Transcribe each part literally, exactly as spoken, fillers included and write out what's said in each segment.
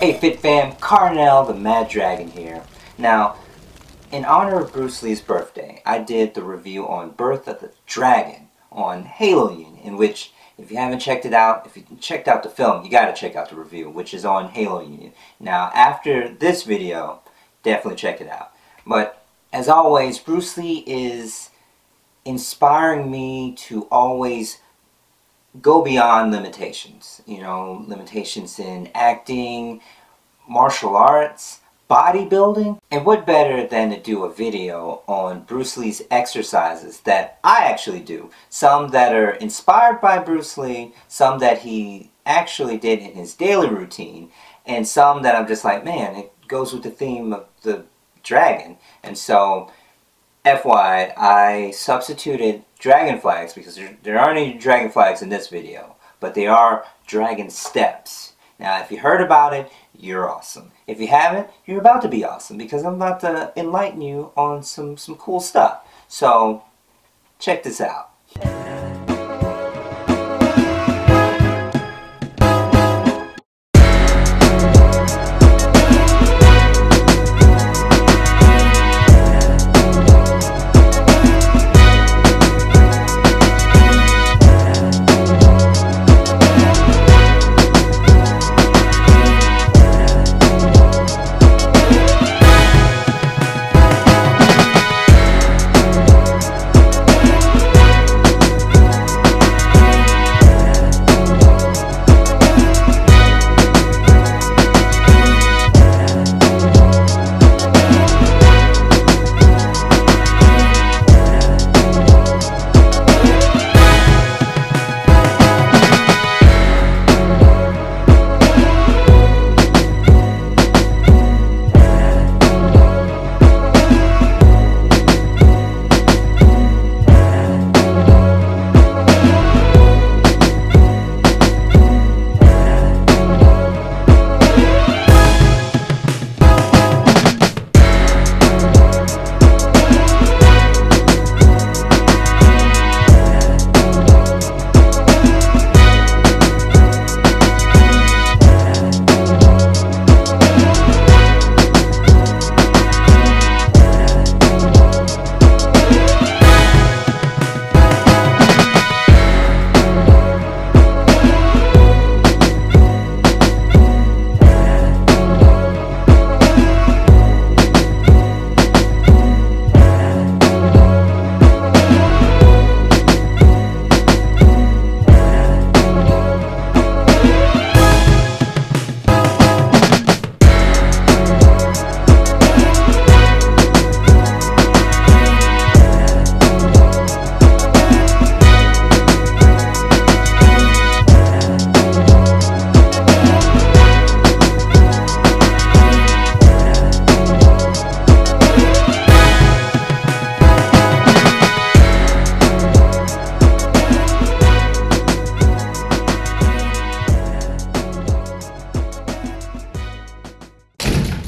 Hey Fit Fam, Carnell the Mad Dragon here. Now, in honor of Bruce Lee's birthday, I did the review on Birth of the Dragon on Halo Union, in which, if you haven't checked it out, if you checked out the film, you gotta check out the review, which is on Halo Union. Now, after this video, definitely check it out. But, as always, Bruce Lee is inspiring me to always go beyond limitations, you know, limitations in acting, martial arts, bodybuilding, and what better than to do a video on Bruce Lee's exercises that I actually do, some that are inspired by Bruce Lee, some that he actually did in his daily routine, and some that I'm just like, man, it goes with the theme of the dragon. And so, F Y I, I substituted dragon flags because there, there aren't any dragon flags in this video, but they are dragon steps. Now, if you heard about it, you're awesome. If you haven't, you're about to be awesome because I'm about to enlighten you on some, some cool stuff. So, check this out.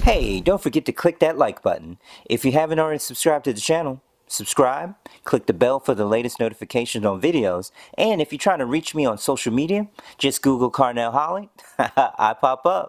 Hey, don't forget to click that like button. If you haven't already subscribed to the channel, subscribe, click the bell for the latest notifications on videos, and if you're trying to reach me on social media, just Google Carnell Holley. I pop up.